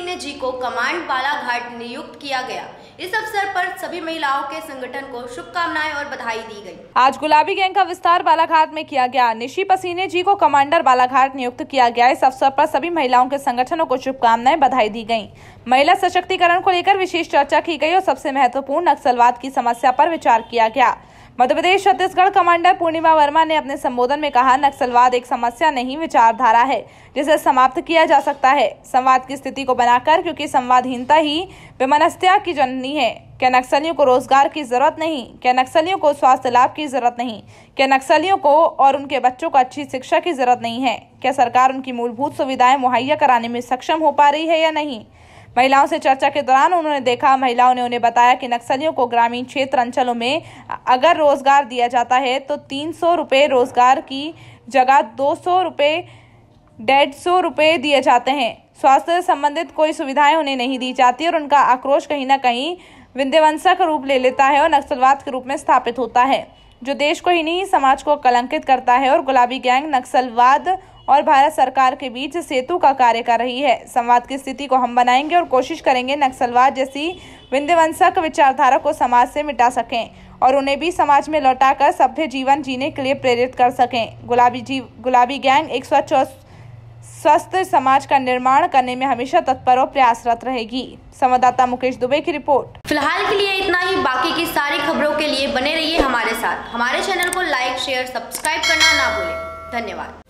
पसीने जी को कमांड बालाघाट नियुक्त किया गया। इस अवसर पर सभी महिलाओं के संगठन को शुभकामनाएं और बधाई दी गई। आज गुलाबी गैंग का विस्तार बालाघाट में किया गया। निशी पसीने जी को कमांडर बालाघाट नियुक्त किया गया। इस अवसर पर सभी महिलाओं के संगठनों को शुभकामनाएं बधाई दी गई। महिला सशक्तिकरण को लेकर विशेष चर्चा की गई और सबसे महत्वपूर्ण नक्सलवाद की समस्या पर विचार किया गया। मध्य प्रदेश छत्तीसगढ़ कमांडर पूर्णिमा वर्मा ने अपने संबोधन में कहा, नक्सलवाद एक समस्या नहीं विचारधारा है जिसे समाप्त किया जा सकता है संवाद की स्थिति को बनाकर, क्योंकि संवादहीनता ही वैमनस्या की जननी है। क्या नक्सलियों को रोजगार की जरूरत नहीं? क्या नक्सलियों को स्वास्थ्य लाभ की जरूरत नहीं? क्या नक्सलियों को और उनके बच्चों को अच्छी शिक्षा की जरूरत नहीं है? क्या सरकार उनकी मूलभूत सुविधाएं मुहैया कराने में सक्षम हो पा रही है या नहीं? महिलाओं से चर्चा के दौरान उन्होंने देखा, महिलाओं ने उन्हें बताया कि नक्सलियों को ग्रामीण क्षेत्र अंचलों में अगर रोजगार दिया जाता है तो 300 रुपये रोजगार की जगह 200 रुपये 150 रुपये दिए जाते हैं। स्वास्थ्य संबंधित कोई सुविधाएं उन्हें नहीं दी जाती और उनका आक्रोश कहीं ना कहीं विध्वंसा का रूप ले लेता है और नक्सलवाद के रूप में स्थापित होता है, जो देश को ही नहीं समाज को कलंकित करता है। और गुलाबी गैंग नक्सलवाद और भारत सरकार के बीच सेतु का कार्य कर रही है। संवाद की स्थिति को हम बनाएंगे और कोशिश करेंगे नक्सलवाद जैसी विध्वंसक विचारधारा को समाज से मिटा सकें और उन्हें भी समाज में लौटाकर सभ्य जीवन जीने के लिए प्रेरित कर सकें। गुलाबी गैंग एक स्वच्छ और स्वस्थ समाज का निर्माण करने में हमेशा तत्पर और प्रयासरत रहेगी। संवाददाता मुकेश दुबे की रिपोर्ट। फिलहाल के लिए इतना ही। बाकी की सारी खबरों के लिए बने रहिए हमारे साथ। हमारे चैनल को लाइक शेयर सब्सक्राइब करना ना भूलें। धन्यवाद।